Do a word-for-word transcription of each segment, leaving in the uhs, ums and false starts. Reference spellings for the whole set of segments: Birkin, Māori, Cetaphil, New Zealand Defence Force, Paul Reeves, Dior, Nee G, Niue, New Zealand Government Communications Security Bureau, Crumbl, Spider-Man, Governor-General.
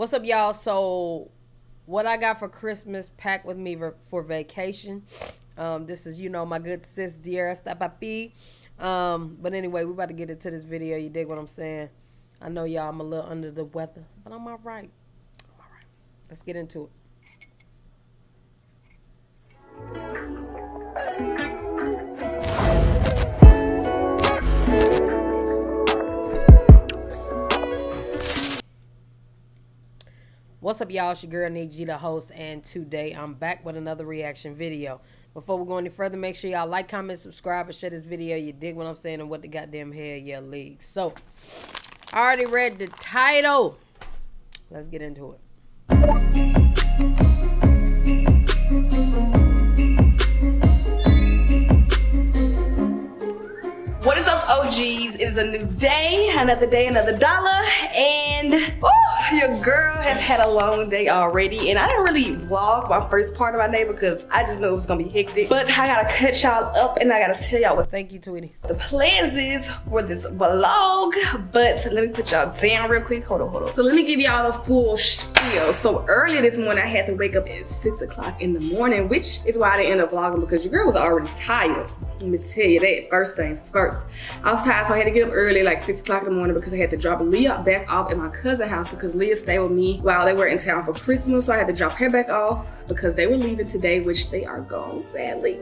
What's up, y'all? So what I got for Christmas packed with me for vacation. Um, this is, you know, my good sis, De'arra Taylor. Um, But anyway, we're about to get into this video. You dig what I'm saying? I know y'all, I'm a little under the weather, but I'm all right. I'm all right. Let's get into it. What's up, y'all? It's your girl, Nee G, the host, and today I'm back with another reaction video. Before we go any further, make sure y'all like, comment, subscribe, and share this video. You dig what I'm saying and what the goddamn hell, yeah, league. So, I already read the title. Let's get into it. What is up, O Gs? It is a new day, another day, another dollar, and... Oh! Your girl has had a long day already, and I didn't really vlog my first part of my day because I just knew it was gonna be hectic. But I gotta cut y'all up, and I gotta tell y'all what. Thank you, Tweety. The plans is for this vlog, but let me put y'all down real quick. Hold on, hold on. So let me give y'all a full spiel. So earlier this morning, I had to wake up at six o'clock in the morning, which is why I didn't end up vlogging because your girl was already tired. Let me tell you that. First things first. I was tired, so I had to get up early, like six o'clock in the morning, because I had to drop Leah back off at my cousin's house because Leah stayed with me while they were in town for Christmas, so I had to drop her back off because they were leaving today, which they are gone, sadly.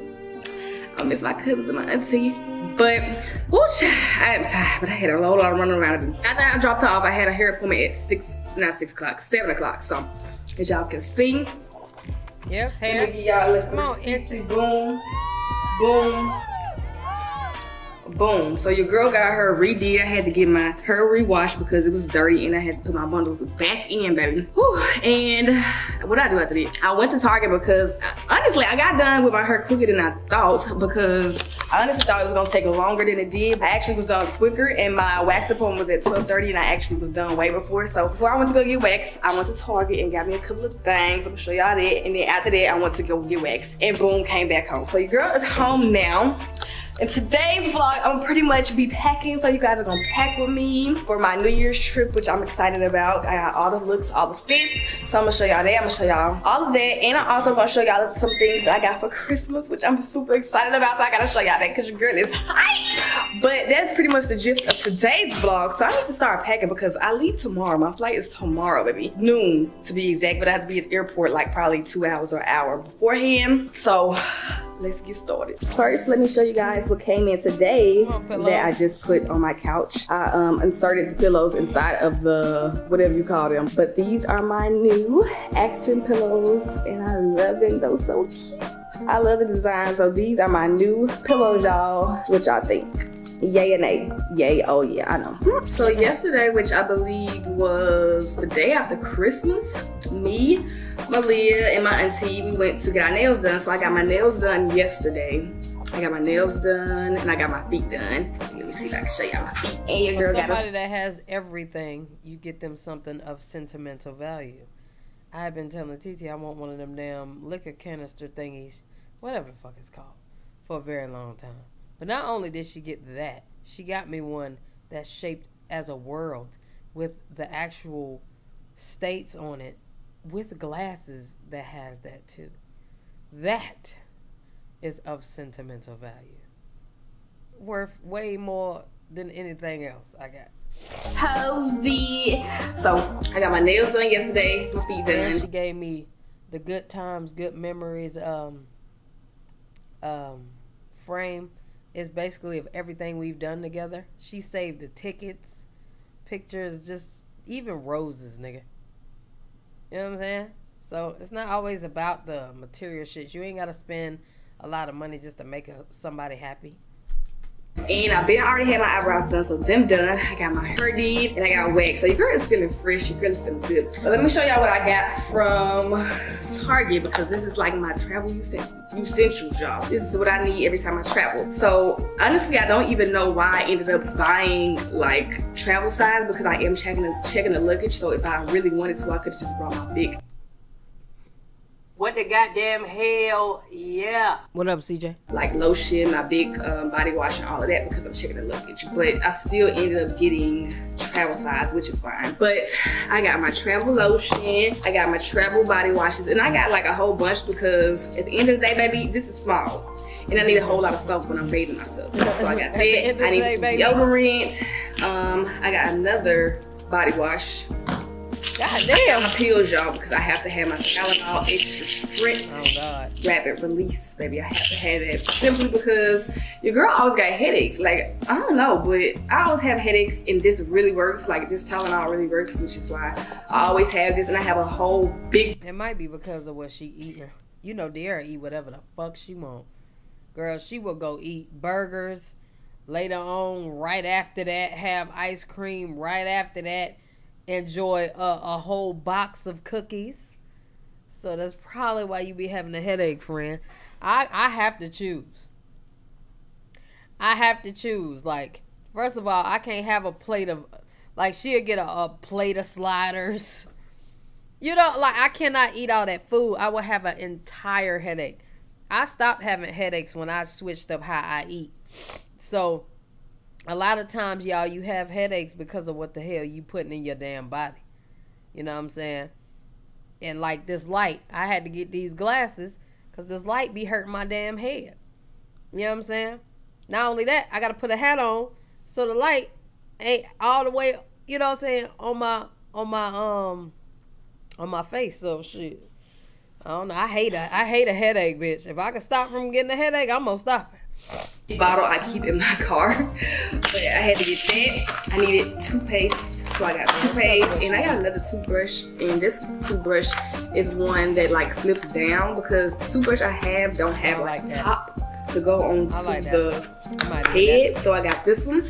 I miss my cousins and my auntie. But, whoosh, I am tired, but I had a whole lot of running around to do. After I dropped her off, I had a hair appointment at six, not six o'clock, seven o'clock. So, as y'all can see, yes, hair. Let me give y'all a come on, empty. Boom, boom. Boom. So your girl got her redid. I had to get my hair rewashed because it was dirty and I had to put my bundles back in, baby. Whew. And what did I do after that? I went to Target because honestly, I got done with my hair quicker than I thought because I honestly thought it was gonna take longer than it did. I actually was done quicker and my wax appointment was at twelve thirty and I actually was done way before. So before I went to go get waxed, I went to Target and got me a couple of things. I'm gonna show y'all that. And then after that, I went to go get waxed and boom, came back home. So your girl is home now. In today's vlog, I'm pretty much be packing, so you guys are gonna pack with me for my New Year's trip, which I'm excited about. I got all the looks, all the fits, so I'm gonna show y'all that. I'm gonna show y'all all of that, and I'm also gonna show y'all some things that I got for Christmas, which I'm super excited about, so I gotta show y'all that because your girl is hype. But that's pretty much the gist of today's vlog, so I need to start packing because I leave tomorrow. My flight is tomorrow, baby. Noon, to be exact, but I have to be at the airport like probably two hours or an hour beforehand, so... Let's get started. First, let me show you guys what came in today that I just put on my couch. I um, inserted the pillows inside of the whatever you call them. But these are my new accent pillows and I love them. They're so cute. I love the design. So these are my new pillows, y'all. What y'all think? Yay and nay. Yay, oh yeah, I know. So yesterday, which I believe was the day after Christmas, me, Malia, and my auntie, we went to get our nails done. So I got my nails done yesterday. I got my nails done and I got my feet done. Let me see if I can show y'all my feet. And your girl got somebody that has everything, you get them something of sentimental value. I've been telling Titi I want one of them damn liquor canister thingies, whatever the fuck it's called, for a very long time. But not only did she get that, she got me one that's shaped as a world with the actual states on it with glasses that has that too. That is of sentimental value. Worth way more than anything else I got. Toasty. So I got my nails done yesterday, my feet done. And she gave me the good times, good memories, um, um, frame. It's basically of everything we've done together. She saved the tickets, pictures, just even roses, nigga. You know what I'm saying? So it's not always about the material shit. You ain't gotta spend a lot of money just to make a, somebody happy. And I've been, I already had my eyebrows done, so them done. I got my hair did, and I got waxed. So your girl is feeling fresh, your girl is feeling good. But let me show y'all what I got from Target, because this is like my travel essentials, y'all. This is what I need every time I travel. So honestly, I don't even know why I ended up buying like travel size, because I am checking the, checking the luggage. So if I really wanted to, I could have just brought my big What the goddamn hell, yeah. What up, C J? Like lotion, my big um, body wash and all of that because I'm checking the luggage. But I still ended up getting travel size, which is fine. But I got my travel lotion, I got my travel body washes, and I got like a whole bunch because at the end of the day, baby, this is small. And I need a whole lot of soap when I'm bathing myself. So I got that, I need some deodorant. Um, I got another body wash. God damn. My pills, y'all, because I have to have my Tylenol extra strict. Oh, God. Rapid release, baby. I have to have it simply because your girl always got headaches. Like, I don't know, but I always have headaches, and this really works. Like, this Tylenol really works, which is why I always have this, and I have a whole big... It might be because of what she eating. You know, De'arra eat whatever the fuck she want. Girl, she will go eat burgers later on, right after that, have ice cream right after that. Enjoy a, a whole box of cookies. So that's probably why you be having a headache, friend. I, I have to choose. I have to choose. Like, first of all, I can't have a plate of, like, she'll get a, a plate of sliders. You know, like, I cannot eat all that food. I will have an entire headache. I stopped having headaches when I switched up how I eat. So, a lot of times, y'all, you have headaches because of what the hell you putting in your damn body. You know what I'm saying? And like this light, I had to get these glasses because this light be hurting my damn head. You know what I'm saying? Not only that, I got to put a hat on so the light ain't all the way, you know what I'm saying, on my, on my, um, on my face. So shit, I don't know. I hate a, I hate a headache, bitch. If I could stop from getting a headache, I'm going to stop it. Bottle I keep in my car, but I had to get that. I needed toothpaste, so I got toothpaste, and I got another toothbrush. And this toothbrush is one that like flips down because the toothbrush I have don't have like a top to go on to the head. So I got this one,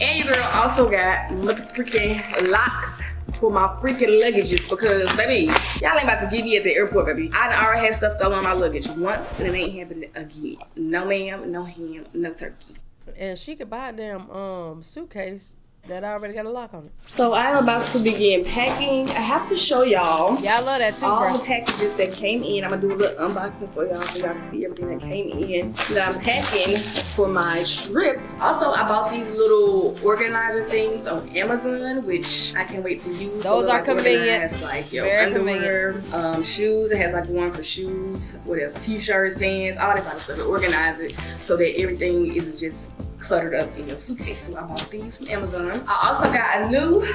and your girl also got freaking locks for my freaking luggages because, baby, y'all ain't about to give me at the airport, baby. I done already had stuff stolen on my luggage once, and it ain't happening again. No ma'am, no ham, no turkey. And she could buy a damn um, suitcase that I already got a lock on it. So I'm about to begin packing. I have to show y'all. Y'all love that too, all bro. The packages that came in. I'm gonna do a little unboxing for y'all so y'all can see everything that came in that I'm packing for my trip. Also, I bought these little organizer things on Amazon, which I can't wait to use. Those so are like convenient. It's like your Very underwear, um, shoes. It has like one for shoes. What else? T-shirts, pants, all that kind of stuff. To organize it so that everything isn't just cluttered up in your suitcase. So I bought these from Amazon. I also got a new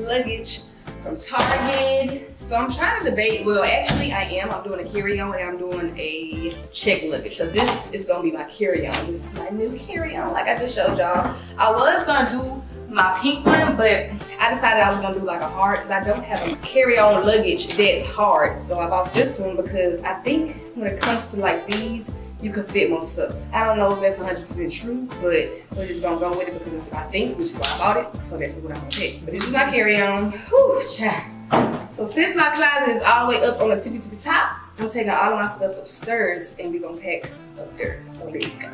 luggage from Target. So I'm trying to debate, well actually I am, I'm doing a carry-on and I'm doing a check luggage. So this is gonna be my carry-on. This is my new carry-on, like I just showed y'all. I was gonna do my pink one, but I decided I was gonna do like a hard, because I don't have a carry-on luggage that's hard. So I bought this one because I think when it comes to like these, you can fit most stuff. I don't know if that's one hundred percent true, but we're just gonna go with it because it's what I think, which is why I bought it. So that's what I'm gonna pick. But this is my carry-on. Whew, child. So since my closet is all the way up on the tippy tippy top, I'm taking all of my stuff upstairs and we're gonna pack up there. So there you go.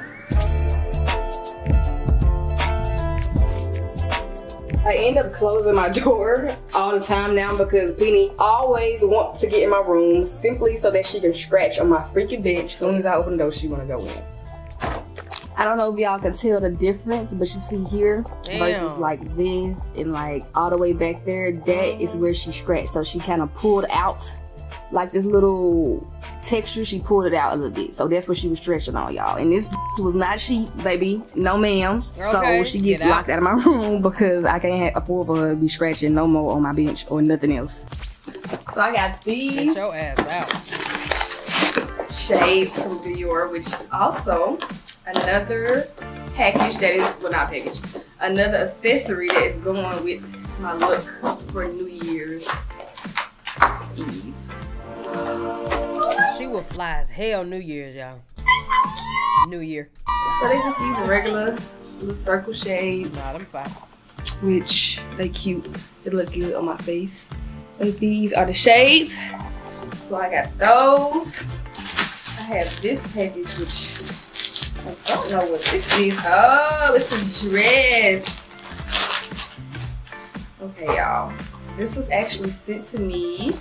I end up closing my door all the time now because Penny always wants to get in my room simply so that she can scratch on my freaking bench. As soon as I open the door, she wanna go in. I don't know if y'all can tell the difference, but you see here Damn. versus like this and like all the way back there, that is where she scratched. So she kind of pulled out like this little texture, she pulled it out a little bit. So that's what she was stretching on, y'all. And this was not sheep, baby. No ma'am. Okay. So she gets Get out. locked out of my room because I can't afford for her to be scratching no more on my bench or nothing else. So I got these. Get your ass out. Shades from Dior, which is also another package that is, well not package, another accessory that is going with my look for New Year's Eve. She will fly as hell New Year's, y'all. New Year. So they just these regular little circle shades. Nah, them fine. Which they cute. They look good on my face. And these are the shades. So I got those. I have this package, which I don't know what this is. Oh, it's a dress. Okay, y'all. This was actually sent to me.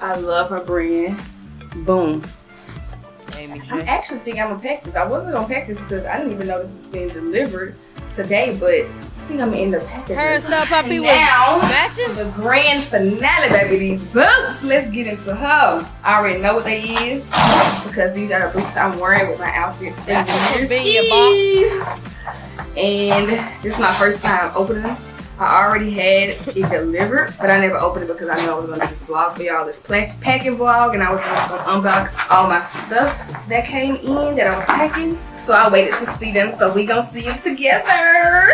I love her brand. Boom. I actually think I'm gonna pack this. I wasn't gonna pack this because I didn't even know this was being delivered today, but I think I'm gonna end up packing her this. Stuff and now, matches? The grand finale, baby. These boots. Let's get into her. I already know what they is because these are the boots I'm wearing with my outfit. That should be your box. And this is my first time opening them. I already had it delivered, but I never opened it because I knew I was going to do this vlog for y'all, this packing vlog, and I was just going to unbox all my stuff that came in that I was packing. So I waited to see them, so we going to see them together.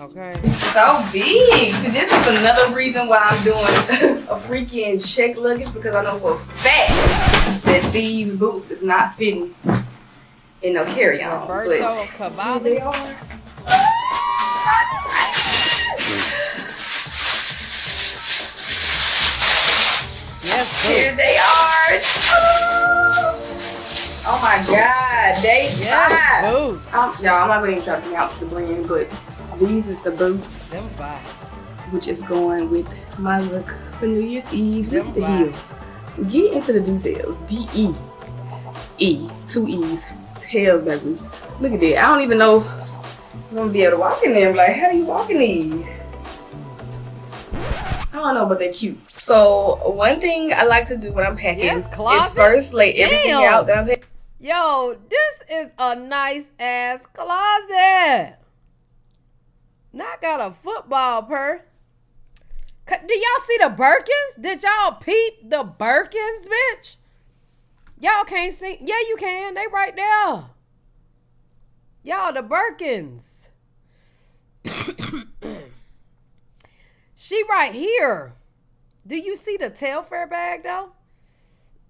Okay. So big. So this is another reason why I'm doing a freaking check luggage, because I know for a fact that these boots is not fitting in no carry-on. But here they are. Yes, here they are. Oh, oh my God, they yes, five. Y'all, I'm not going to try to pronounce the brand, but these is the boots, them five, which is going with my look for New Year's Eve. Them look at the heel. Get into the details. D E E, two E's, tails, baby. Look at that. I don't even know I'm gonna be able to walk in them. Like, how do you walk in these? I don't know, but they're cute. So one thing I like to do when I'm packing yes, is first lay everything Damn. out that I'm packing. Yo, this is a nice ass closet. Now I got a football purse. Do y'all see the Birkins? Did y'all peep the Birkins, bitch? Y'all can't see. Yeah, you can. They right there. Y'all, the Birkins. She right here. Do you see the Telfair bag though?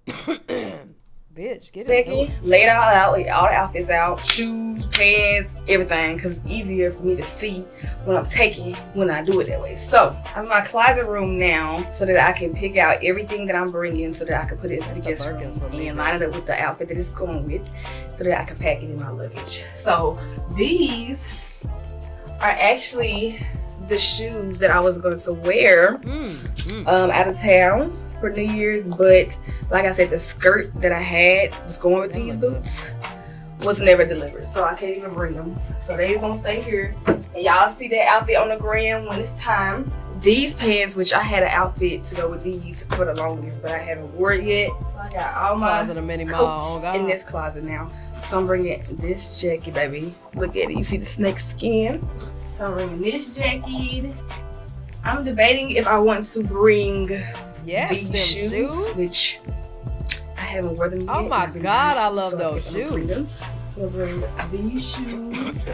Bitch, get it. Becky, lay it all out, lay all the outfits out, shoes, pants, everything, because it's easier for me to see what I'm taking when I do it that way. So I'm in my closet room now so that I can pick out everything that I'm bringing so that I can put it into the guest room and line it up with the outfit that it's going with so that I can pack it in my luggage. So these are actually the shoes that I was going to wear mm, mm. Um, out of town for New Year's, but like I said, the skirt that I had was going with these boots was never delivered, so I can't even bring them. So they're gonna stay here, and y'all see that outfit on the gram when it's time. These pants, which I had an outfit to go with these for the longest, but I haven't worn it yet. So I got all my coats in this closet now. So I'm bringing this jacket, baby. Look at it. You see the snake skin. So I'm bringing this jacket. I'm debating if I want to bring yes, these shoes, shoes, which I haven't worn them yet. Oh my God, I love so those I shoes. I'm bringing these shoes.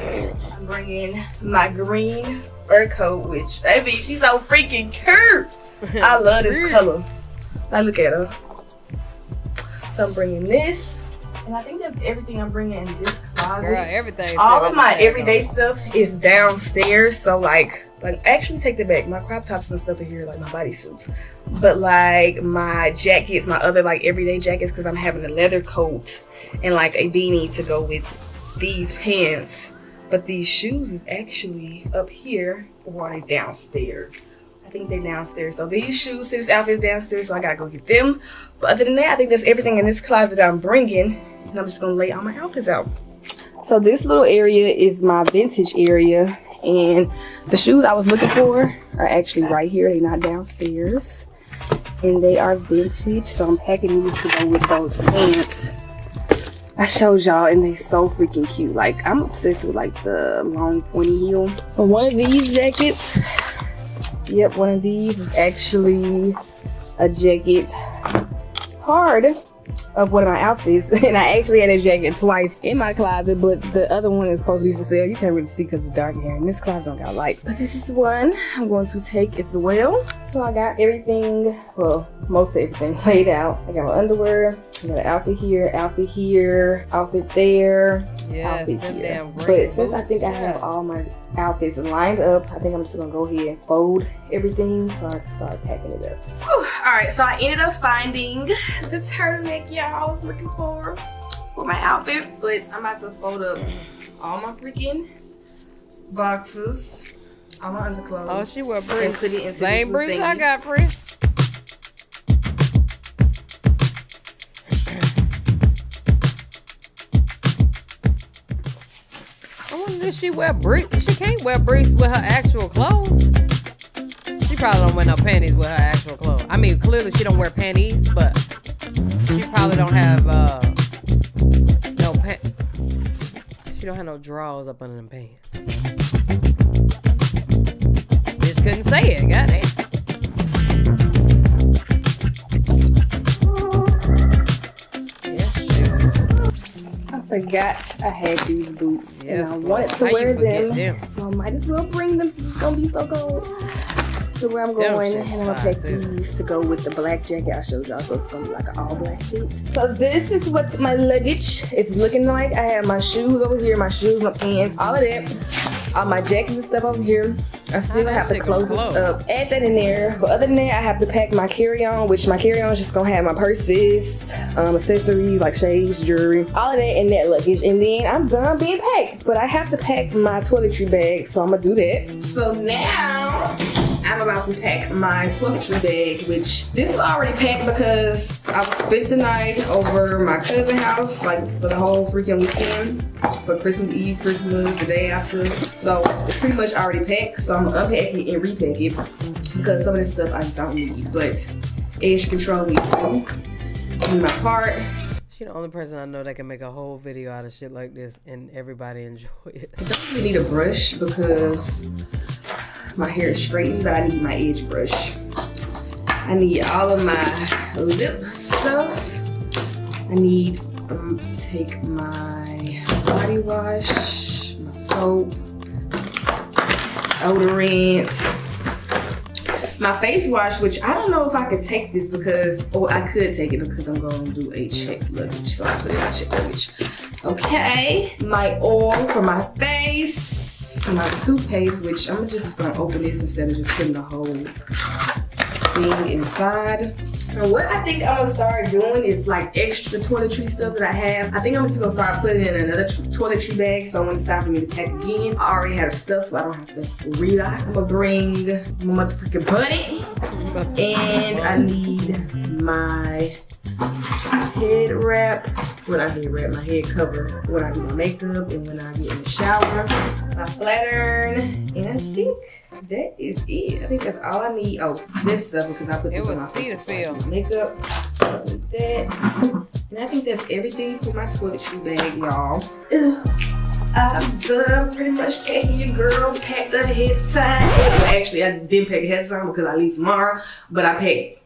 I'm bringing my green fur coat, which, baby, she's so freaking cute. I love this color. Now look at her. So I'm bringing this. And I think that's everything I'm bringing in this closet. Girl, everything. All of my everyday stuff is downstairs. So like, like actually take that back. My crop tops and stuff are here, like my bodysuits. But like my jackets, my other like everyday jackets, because I'm having a leather coat and like a beanie to go with these pants. But these shoes is actually up here or are they downstairs? I think they're downstairs. So these shoes, this outfit's downstairs, so I gotta go get them. But other than that, I think that's everything in this closet that I'm bringing. And I'm just gonna lay all my outfits out. So this little area is my vintage area, and the shoes I was looking for are actually right here. They're not downstairs, and they are vintage. So I'm packing these to go with those pants I showed y'all, and they so freaking cute. Like, I'm obsessed with like the long pointy heel. But one of these jackets, yep, one of these is actually a jacket hard of one of my outfits, and I actually had a jacket twice in my closet, but the other one is supposed to be for sale. You can't really see because it's dark in here, and this closet don't got light. But this is one I'm going to take as well. So I got everything, well, most of everything laid out. I got my underwear, I got an outfit here, outfit here, outfit there, yes, outfit here. But since I think yeah. I have all my outfits lined up, I think I'm just gonna go ahead and fold everything so I can start packing it up. Whew. All right, so I ended up finding the turtleneck y'all I was looking for for my outfit, but I'm about to fold up all my freaking boxes, all my underclothes. Oh, she wore Prince. Same Prince I got, Prince. should she wear briefs? She can't wear briefs with her actual clothes. She probably don't wear no panties with her actual clothes. I mean, clearly she don't wear panties, but she probably don't have uh, no pants. She don't have no drawers up under them pants. Bitch couldn't say it, goddamn. Forgot I had these boots, yes, and I want to wear them, them, so I might as well bring them. It's gonna be so cold. So where I'm going, and I'm gonna pack these to go with the black jacket I showed y'all. So it's gonna be like an all black suit. So this is what my luggage is looking like. I have my shoes over here, my shoes, my pants, all of that. All my jackets and stuff over here. I still have to close it up, add that in there. But other than that, I have to pack my carry-on, which my carry-on is just gonna have my purses, um, accessories like shades, jewelry, all of that in that luggage. And then I'm done being packed. But I have to pack my toiletry bag, so I'm gonna do that. So now I'm about to pack my toiletry bag, which this is already packed because I spent the night over my cousin's house, like for the whole freaking weekend, for Christmas Eve, Christmas, the day after. So it's pretty much already packed. So I'm gonna unpack it and repack it because some of this stuff I don't need, but edge control me too. Do my part. She the only person I know that can make a whole video out of shit like this and everybody enjoy it. I don't really need a brush because my hair is straightened, but I need my edge brush. I need all of my lip stuff. I need um, to take my body wash, my soap, deodorant, my face wash, which I don't know if I could take this because, oh, I could take it because I'm going to do a check luggage. So I put it in my check luggage. Okay, my oil for my face. My suitcase, which I'm just gonna open this instead of just putting the whole thing inside. Now what I think I'm gonna start doing is like extra toiletry stuff that I have. I think I'm just gonna start putting in another toiletry bag, so when it's time for me to pack again, I already have stuff, so I don't have to relock. I'm gonna bring my motherfucking bunny, and I need my head wrap, when I head wrap, my head cover, when I do my makeup, and when I get in the shower, my flat iron, and I think that is it. I think that's all I need. Oh, this stuff, because I put this on my Cetaphil makeup, like that, and I think that's everything for my toiletry bag, y'all. I'm done pretty much packing your girl, packed up ahead of time. Well, actually, I didn't pack ahead of time because I leave tomorrow, but I packed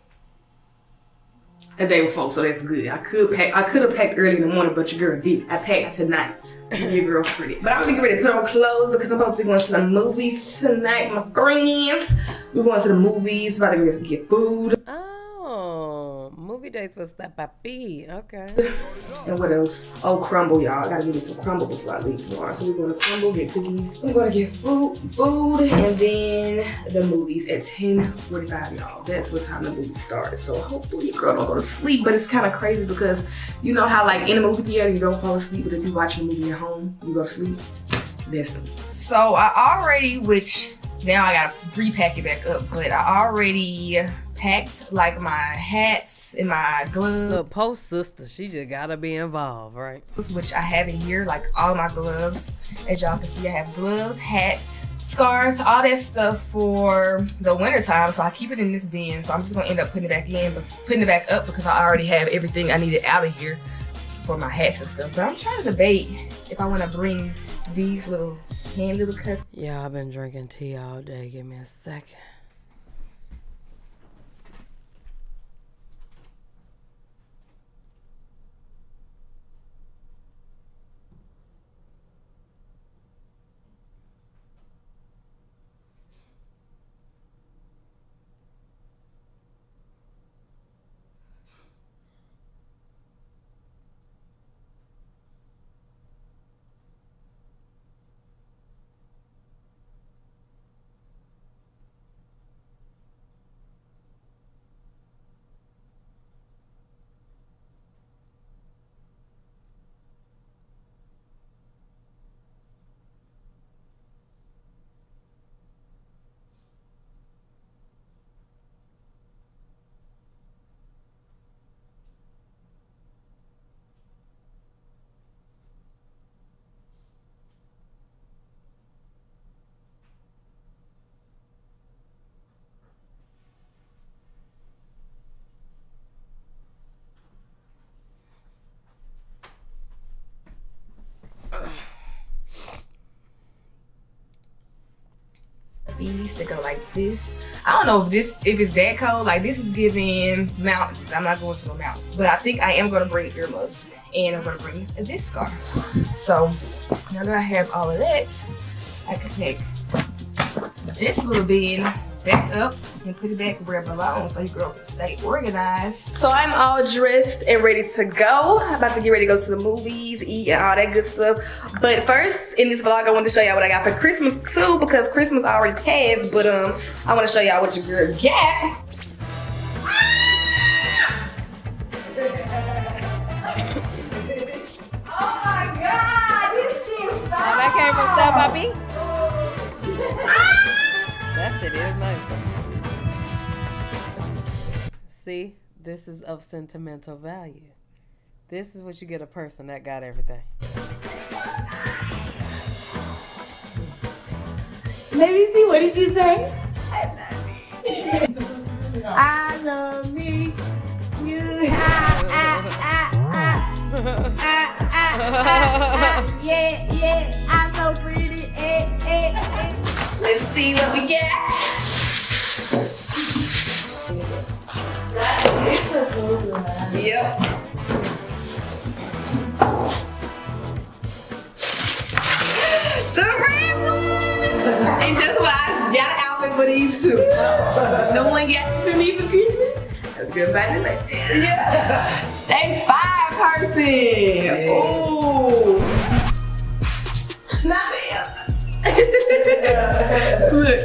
a day before, so that's good. I could pack, I could have packed early in the morning, but your girl did. I packed tonight. Your girl pretty. But I'm gonna get ready to put on clothes because I'm supposed to be going to the movies tonight, my friends. We're going to the movies, about to get food. Oh, movie dates with STUD PAPIII. Okay. And what else? Oh, Crumbl, y'all. I gotta give me some Crumbl before I leave tomorrow. So we're going to Crumbl, get cookies. We're going to get food, food, and then the movies at ten forty-five, y'all. That's what time the movie starts. So hopefully your girl don't go to sleep. But it's kind of crazy because you know how like in a movie theater you don't fall asleep, but if you watch a movie at home, you go to sleep. That's it. So I already, which now I gotta repack it back up, but I already packed like my hats and my gloves. The post sister, she just gotta be involved, right? Which I have in here, like all my gloves. As y'all can see, I have gloves, hats, scarves, all that stuff for the winter time. So I keep it in this bin. So I'm just gonna end up putting it back in, but putting it back up because I already have everything I needed out of here for my hats and stuff. But I'm trying to debate if I wanna bring these little hand little cups. Yeah, I've been drinking tea all day. Give me a second. to go like this. I don't know if this if it's that cold. Like, this is giving mountains. I'm not going to a mountain, but I think I am going to bring earmuffs, and I'm going to bring this scarf. So now that I have all of that, I can take this little bin back up and put it back where it belongs, so your girl can stay organized. So I'm all dressed and ready to go. I'm about to get ready to go to the movies, eat, and all that good stuff. But first, in this vlog, I want to show y'all what I got for Christmas too, because Christmas already passed. But um, I want to show y'all what your girl got. Oh my God, this shit is fire! And that came from STUD PAPIII. That shit is nice. See, this is of sentimental value. This is what you get a person that got everything. Let me see, what did you say? I love me. I love me. You have. I, I, I. I, I, I, yeah, yeah, I'm so pretty. Eh, eh, eh. Let's see what we get. It's a good one. Yep. The red one! And that's why I got an outfit for these two. No one got it for me for Christmas. That's good by the night. Yeah. They five person. Yeah. Ooh. Not them. Look.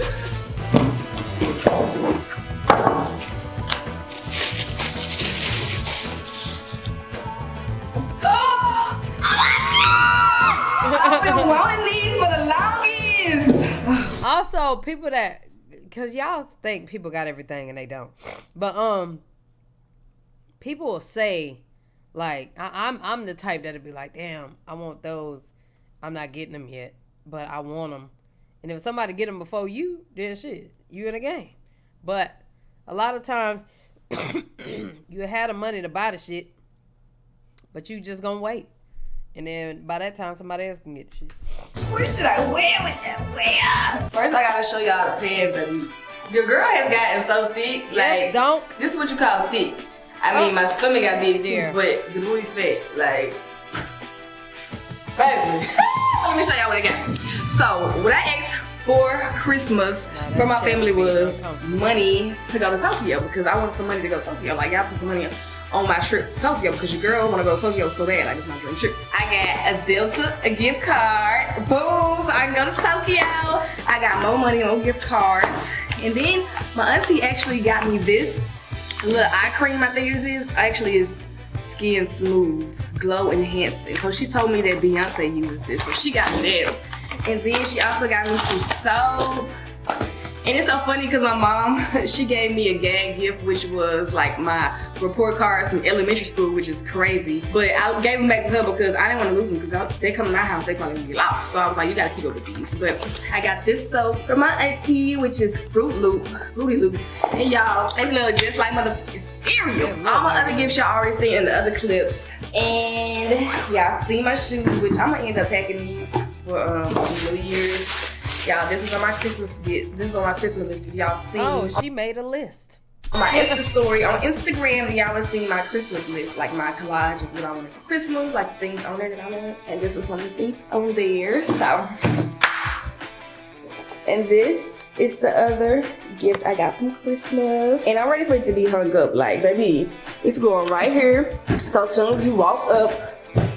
Oh, oh my God! I've been wanting these for the longest. Also, people that, cause y'all think people got everything and they don't, but um. people will say, like, I, I'm I'm the type that'll be like, damn, I want those. I'm not getting them yet, but I want them. And if somebody get them before you, then shit, you in the game. But a lot of times, you had the money to buy the shit, but you just gonna wait. And then by that time, somebody else can get the shit. Where should I wear with that wear? First, I gotta show y'all the pants that we. Your girl has gotten so thick. Like, don't. This is what you call thick. I mean, oh, my stomach got big too, but the booty's fat. Like, baby. Let me show y'all what I got. So, what I asked for Christmas for my family was money to go to Tokyo, because I wanted some money to go to Tokyo. Like, y'all put some money on my trip to Tokyo, because your girl want to go to Tokyo so bad. Like, it's my dream trip. I got a Delta, a gift card. Boom! So I can go to Tokyo. I got more money on gift cards. And then my auntie actually got me this. Look, eye cream, I think it is, actually is Skin Smooth Glow Enhancing. So she told me that Beyonce uses this, so she got me that. And then she also got me some soap. And it's so funny because my mom, she gave me a gag gift, which was like my report cards from elementary school, which is crazy. But I gave them back to her because I didn't want to lose them, because they come to my house, they probably get lost. So I was like, you gotta keep up with these. But I got this soap from my auntie, which is Fruit Loop, Fruity Loop. And y'all, they smell just like mother cereal. All my other gifts y'all already seen in the other clips. And y'all see my shoes, which I'm gonna end up packing these for um, New Year's. Y'all, this is on my Christmas gift. This is on my Christmas list. If y'all seen, oh, she made a list. My Insta story on Instagram, y'all have seen my Christmas list, like my collage of what I wanted for Christmas, like things on there that I want. And this is one of the things on there. So, and this is the other gift I got from Christmas. And I'm ready for it to be hung up. Like, baby, it's going right here. So as soon as you walk up,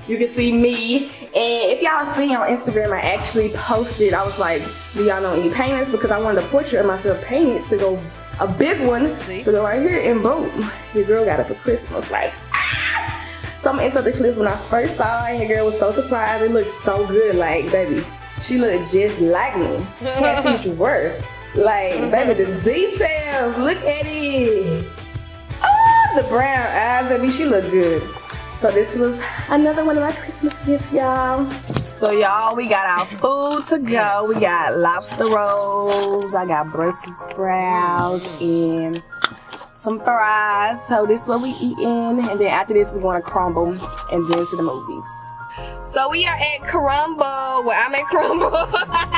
you can see me. And if y'all see on Instagram, I actually posted, I was like, do y'all know any painters? Because I wanted a portrait of myself painted to go, a big one, see? To go right here, and boom, your girl got it for Christmas. Like, ah! So I'm gonna insert the clips when I first saw it, and your girl was so surprised. It looked so good. Like, baby, she looked just like me. Can't teach you worth. Like, baby, the details, look at it. Oh, the brown eyes, baby, she looked good. So this was another one of my Christmas gifts, y'all. So y'all, we got our food to go. We got lobster rolls, I got Brussels sprouts, and some fries. So this is what we eating. And then after this, we're going to Crumbl and then to the movies. So we are at Crumbl. Well, I'm at Crumbl.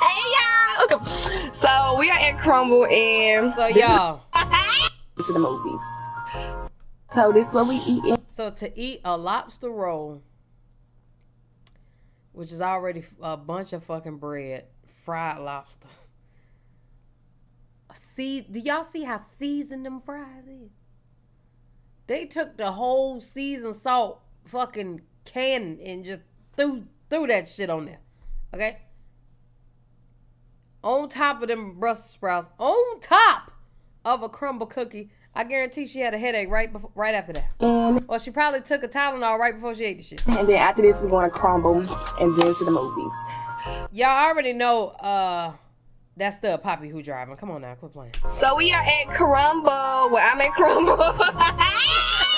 Hey y'all. So we are at Crumbl, and so y'all, to the movies. So this is what we eat. So to eat a lobster roll, which is already a bunch of fucking bread, fried lobster. See, do y'all see how seasoned them fries is? They took the whole seasoned salt fucking can and just threw threw that shit on there. Okay. On top of them Brussels sprouts, on top of a Crumbl cookie, I guarantee she had a headache right before, right after that. And or she probably took a Tylenol right before she ate the shit. And then after this, we're going to Crumbl and then to the movies. Y'all already know uh, that's the Poppy who driving. Come on now, quit playing. So we are at Crumbl. Well, I'm at Crumbl.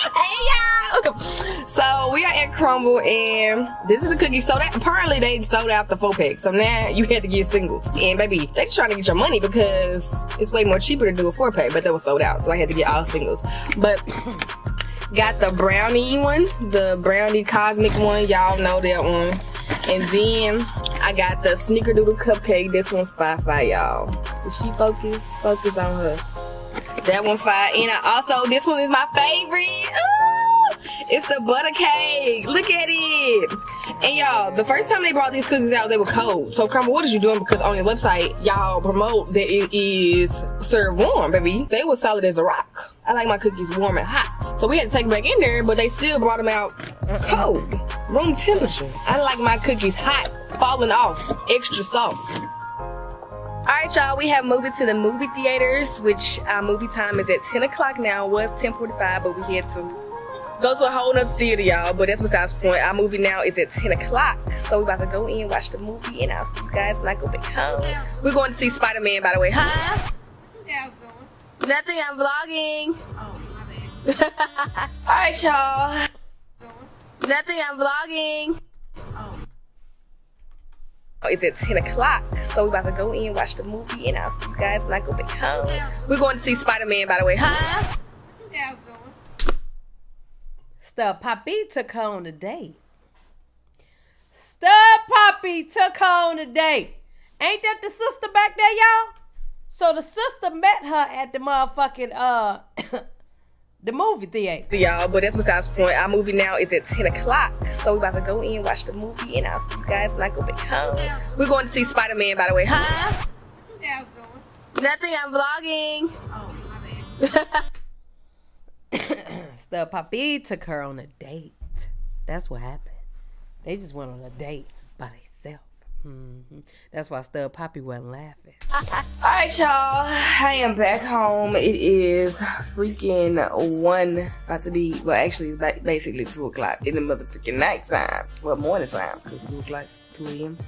Hey y'all. So we are at Crumbl, and this is the cookie. So that apparently they sold out the four pack. So now you had to get singles. And baby, they trying to get your money because it's way more cheaper to do a four pack. But they were sold out, so I had to get all singles. But got the brownie one, the brownie cosmic one. Y'all know that one. And then I got the snickerdoodle cupcake. This one's five five, y'all. Is she focused? Focus on her. That one's five. And I also, this one is my favorite. Ooh, it's the butter cake. Look at it. And y'all, the first time they brought these cookies out, they were cold. So, Crumbl, what are you doing? Because on your website, y'all promote that it is served warm, baby. They were solid as a rock. I like my cookies warm and hot. So we had to take them back in there, but they still brought them out cold. Room temperature. I like my cookies hot, falling off, extra soft. All right, y'all, we have moved to the movie theaters, which our movie time is at ten o'clock now. It was ten forty-five, but we had to go to a whole nother theater, y'all, but that's besides the point. Our movie now is at ten o'clock, so we're about to go in, watch the movie, and I'll see you guys when I go back home. We're going to see Spider-Man, by the way. Huh? Nothing, I'm vlogging. Oh, my bad. All right, y'all. Nothing, I'm vlogging. Oh. Oh, it's at ten o'clock, so we're about to go in, watch the movie, and I'll see you guys when I go back home. We're going to see Spider-Man, by the way. Huh? What you guys doing? STUD PAPIII took on a date. STUD PAPIII took on a date. Ain't that the sister back there, y'all? So the sister met her at the motherfucking, uh, the movie theater. Y'all, but that's besides the point. Our movie now is at ten o'clock. So we're about to go in, watch the movie, and I'll see you guys when I go back home. We're going to see Spider-Man, by the way. Huh? What you guys doing? Nothing, I'm vlogging. Oh, my bad. STUD PAPIII took her on a date. That's what happened. They just went on a date by themselves. Mm-hmm. That's why STUD PAPIII wasn't laughing. All right, y'all. I am back home. It is freaking one, about to be, well, actually, basically two o'clock in the motherfucking night time. Well, morning time, because it was like two A M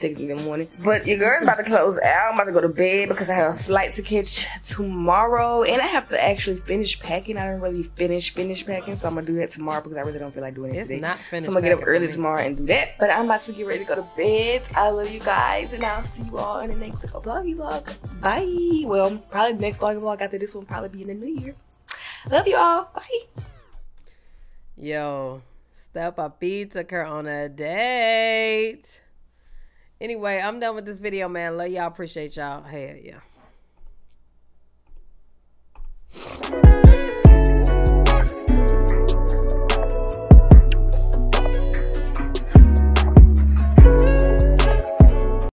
technically in the morning. But your girl's about to close out. I'm about to go to bed because I have a flight to catch tomorrow, and I have to actually finish packing. I don't really finish finish packing, so I'm gonna do that tomorrow because I really don't feel like doing it it's today. Not finished. So I'm gonna get up early tomorrow and do that. But I'm about to get ready to go to bed. I love you guys, and I'll see you all in the next vloggy vlog. Bye. Well, probably the next vloggy vlog after this one probably be in the new year. Love you all. Bye. Yo, STUD PAPIII took her on a date. Anyway, I'm done with this video, man. Love y'all. Appreciate y'all. Hell yeah.